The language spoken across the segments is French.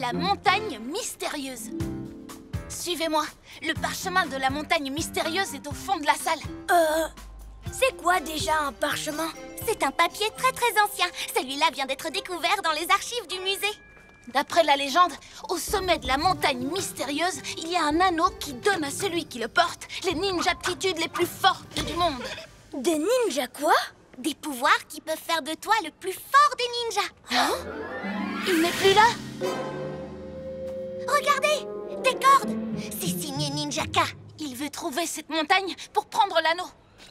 la montagne mystérieuse. Suivez-moi, le parchemin de la montagne mystérieuse est au fond de la salle. C'est quoi déjà un parchemin? C'est un papier très très ancien. Celui-là vient d'être découvert dans les archives du musée. D'après la légende, au sommet de la montagne mystérieuse, il y a un anneau qui donne à celui qui le porte les ninja aptitudes les plus fortes du monde. Des ninjas quoi? Des pouvoirs qui peuvent faire de toi le plus fort des ninjas. Hein? Il n'est plus là? Regardez! Des cordes! C'est signé Ninjaka. Il veut trouver cette montagne pour prendre l'anneau.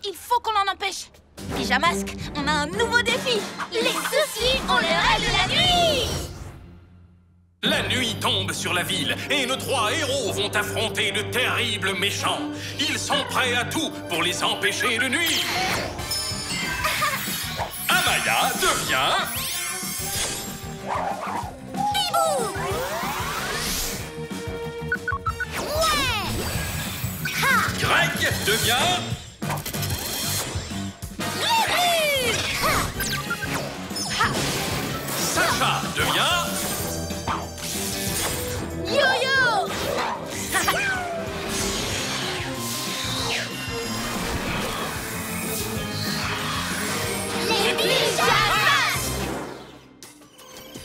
Il faut qu'on l'en empêche. Pyjamasque, on a un nouveau défi. Les soucis ont les règles de la nuit. La nuit tombe sur la ville et nos trois héros vont affronter le terrible méchant. Ils sont prêts à tout pour les empêcher de nuire. Amaya devient... Bibou! Ouais! Ha! Greg devient... Yuhu! Ha! Ha! Sacha devient... Yo-Yo! Les Ninjakas!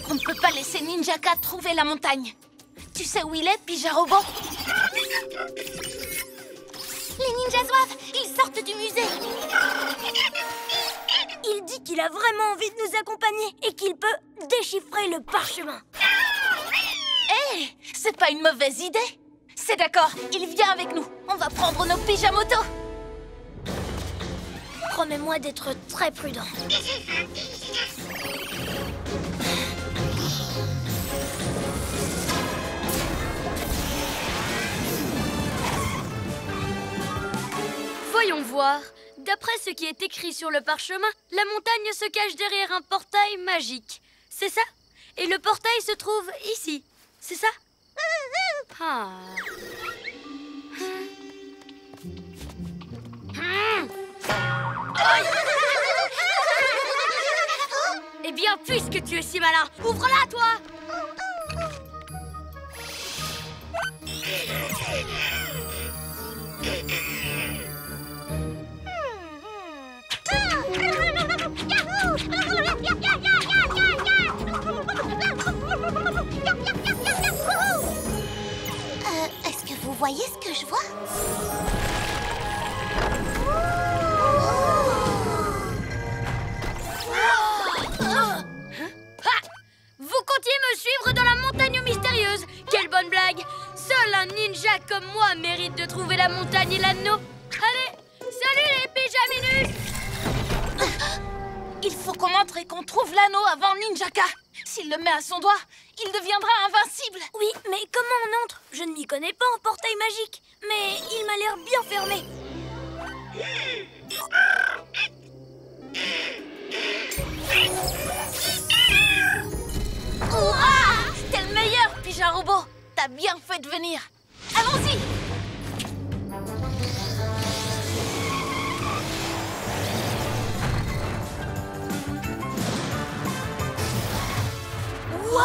On ne peut pas laisser Ninjaka trouver la montagne. Tu sais où il est, Pyjarobot? Les ninjas zouaves, ils sortent du musée. Il dit qu'il a vraiment envie de nous accompagner et qu'il peut déchiffrer le parchemin. C'est pas une mauvaise idée. C'est d'accord, il vient avec nous. On va prendre nos pyjamotos. Promets-moi d'être très prudent. Voyons voir. D'après ce qui est écrit sur le parchemin, la montagne se cache derrière un portail magique. C'est ça? Et le portail se trouve ici. C'est ça? Eh bien, puisque tu es si malin, ouvre-la, toi! Est-ce que vous voyez ce que je vois? Vous comptiez me suivre dans la montagne mystérieuse? Quelle bonne blague! Seul un ninja comme moi mérite de trouver la montagne et l'anneau. Allez, salut les Pyjaminus! Il faut qu'on entre et qu'on trouve l'anneau avant Ninjaka. S'il le met à son doigt, il deviendra invincible. Oui, mais comment on entre? Je ne m'y connais pas en portail magique, mais il m'a l'air bien fermé. Ouah! T'es le meilleur, Pyjarobot. T'as bien fait de venir. Allons-y! Wow!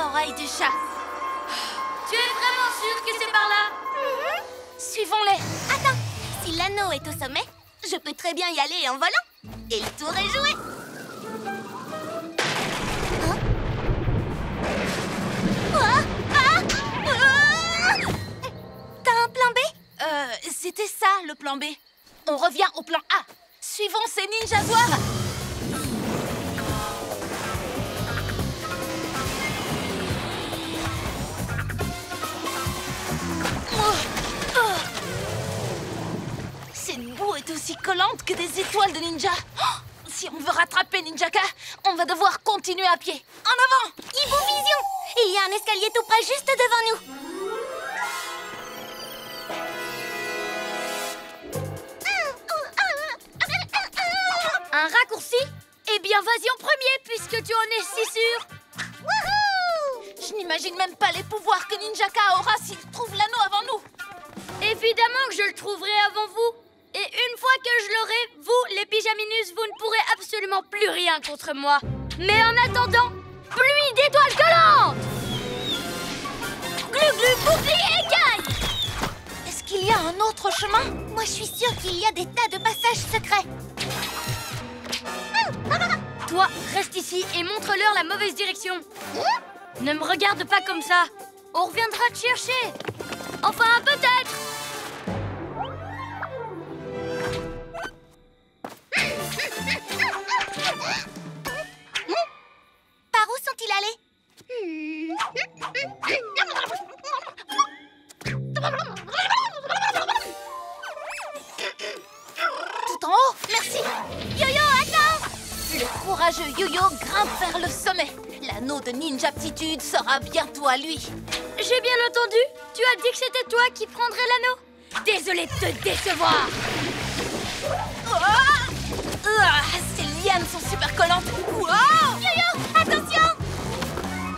Oreille du chat. Tu es vraiment sûr que c'est par là? Suivons-les. Attends, si l'anneau est au sommet, je peux très bien y aller en volant. Et le tour est joué. T'as un plan B? C'était ça le plan B. On revient au plan A. Suivons ces ninjas noirs. Cette boue est aussi collante que des étoiles de ninja. Si on veut rattraper Ninjaka, on va devoir continuer à pied. En avant! Hibou Vision! Il y a un escalier tout près juste devant nous. Un raccourci? Eh bien, vas-y en premier, puisque tu en es si sûr. Wouhou! Je n'imagine même pas les pouvoirs que Ninjaka aura s'il trouve l'anneau avant nous. Évidemment que je le trouverai avant vous. Et une fois que je l'aurai, vous, les Pyjaminus, vous ne pourrez absolument plus rien contre moi. Mais en attendant, pluie d'étoiles collantes! Glu-glu, bouclier, gagne! Est-ce qu'il y a un autre chemin? Moi, je suis sûre qu'il y a des tas de passages secrets. Toi, reste ici et montre-leur la mauvaise direction. Ne me regarde pas comme ça. On reviendra te chercher. Enfin, peut-être. Par où sont-ils allés? Tout en haut, merci. Yo-Yo, attends! Le courageux Yo-Yo grimpe vers le sommet. L'anneau de ninja aptitude sera bientôt à lui. J'ai bien entendu. Tu as dit que c'était toi qui prendrais l'anneau. Désolée de te décevoir. Ces lianes sont super collantes. Wow! Yo-Yo, attention!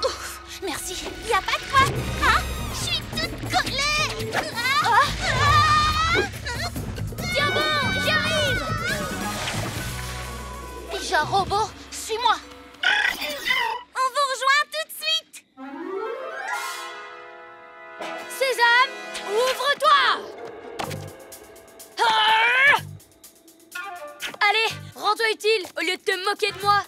Ouf, merci. Y a pas de quoi. Ah, je suis toute collée. Tiens bon, j'arrive. Pyjarobot, suis-moi. On vous rejoint tout de suite. Sésame, ouvre-toi. Allez, rends-toi utile au lieu de te moquer de moi.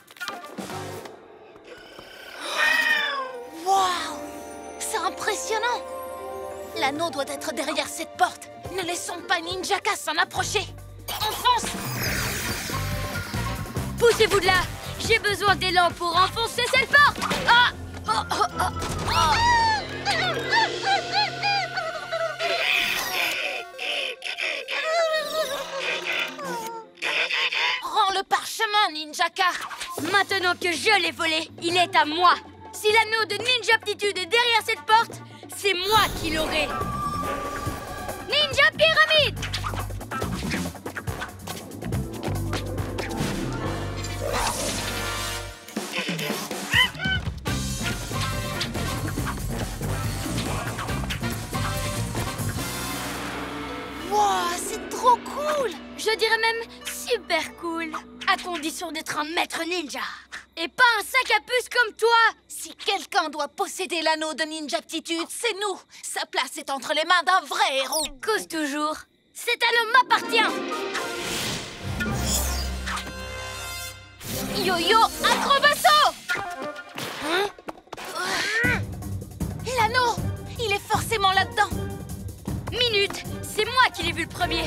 Waouh, c'est impressionnant. L'anneau doit être derrière cette porte. Ne laissons pas Ninjaka s'en approcher. On fonce. Poussez-vous de là. J'ai besoin d'élan pour enfoncer cette porte. Ah, oh, oh, oh, oh. Rends le parchemin, Ninjaka. Maintenant que je l'ai volé, il est à moi. Si l'anneau de ninja aptitude est derrière cette porte, c'est moi qui l'aurai. Ninja pyramide. Cool. Je dirais même super cool. À condition d'être un maître ninja. Et pas un sac à puce comme toi. Si quelqu'un doit posséder l'anneau de ninja aptitude, c'est nous. Sa place est entre les mains d'un vrai héros. Cause toujours. Cet anneau m'appartient. Yo-Yo, acrobasso. Hein? L'anneau, il est forcément là-dedans. Minute, c'est moi qui l'ai vu le premier.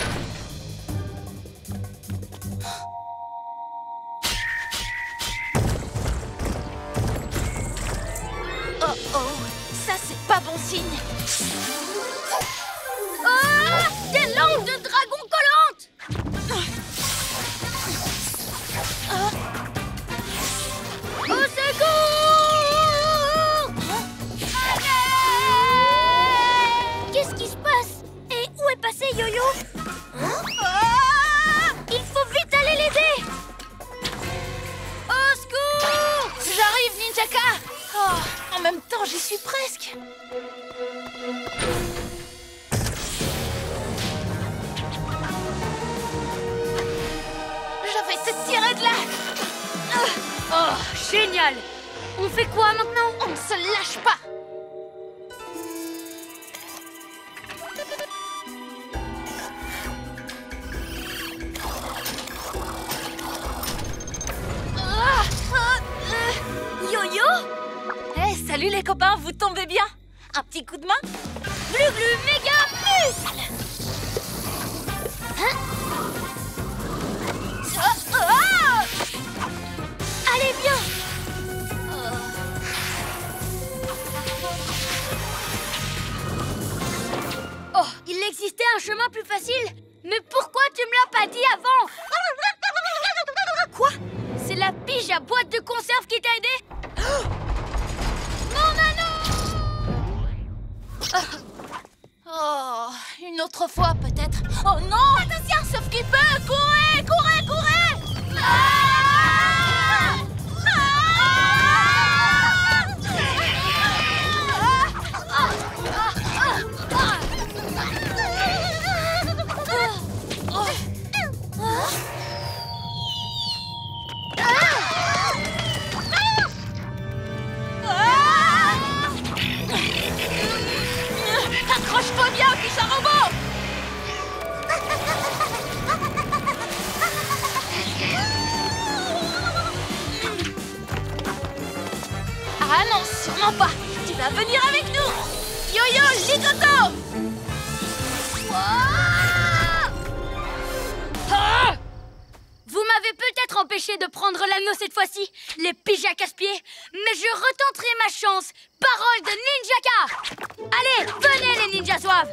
Oh oh, ça c'est pas bon signe. Ah, des langues de dragon collantes. Au secours! Allez! Qu'est-ce qui se passe? Et où est passé Yo-Yo? Hein? Ah, il faut vite aller l'aider! Au secours! J'arrive, Ninjaka! Oh, en même temps, j'y suis presque. Je vais te tirer de là. Oh, génial. On fait quoi maintenant? On ne se lâche pas. Yo-Yo? Salut les copains, vous tombez bien? Un petit coup de main? Glu-glu, méga muscle! Hein? Oh, oh! Allez, bien! Oh, il existait un chemin plus facile? Mais pourquoi tu me l'as pas dit avant? Quoi? C'est la pige à boîte de conserve qui t'a aidé? Oh! Oh, une autre fois peut-être. Oh non! Attention, sauf qu'il peut! Courez, courez, courez! Ah! Ah! Ah! Ah! Ah! Vous m'avez peut-être empêché de prendre l'anneau cette fois-ci, les pyjas casse-pieds, mais je retenterai ma chance. Parole de Ninjaka. Allez, venez les ninjas zouaves.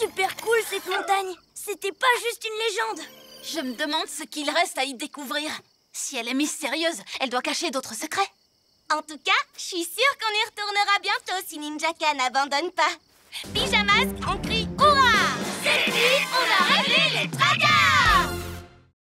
Super cool cette montagne. C'était pas juste une légende. Je me demande ce qu'il reste à y découvrir. Si elle est mystérieuse, elle doit cacher d'autres secrets. En tout cas, je suis sûre qu'on y retournera bientôt si Ninjaka n'abandonne pas. Pyjamasque, on crie « Hourra » Cette nuit, on a réglé les tracas.